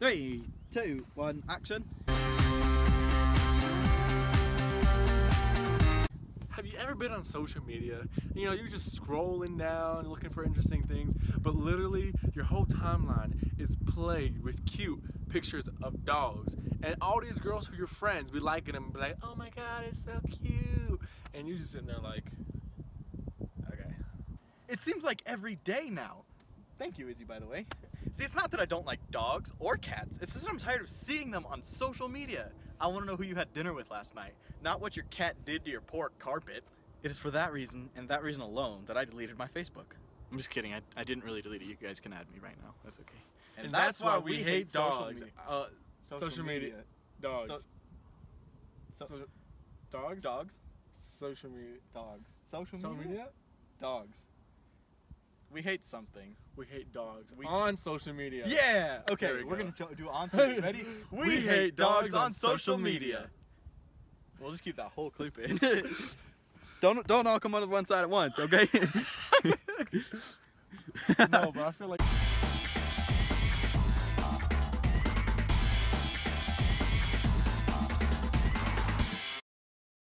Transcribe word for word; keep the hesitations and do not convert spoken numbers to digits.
Three, two, one, action. Have you ever been on social media? You know, you're just scrolling down, looking for interesting things, but literally your whole timeline is plagued with cute pictures of dogs. And all these girls who are your friends be liking them, be like, oh my God, it's so cute. And you're just sitting there like, okay. It seems like every day now. Thank you, Izzy, by the way. See, it's not that I don't like dogs or cats. It's just that I'm tired of seeing them on social media. I want to know who you had dinner with last night, not what your cat did to your poor carpet. It is for that reason, and that reason alone, that I deleted my Facebook. I'm just kidding. I, I didn't really delete it. You guys can add me right now. That's okay. And, and that's, that's why, why we, we hate, hate dogs. Social, uh, social, social media. media. Dogs. So, so, social, dogs? Dogs. Social media. Dogs. Social, social media? media? Dogs. We hate something. We hate dogs. We on social media. Yeah! Okay, we we're go. gonna do on three. Ready? We, we hate, hate dogs, dogs on social media. media. We'll just keep that whole clip in. don't don't all come on to one side at once, okay? No, but I feel like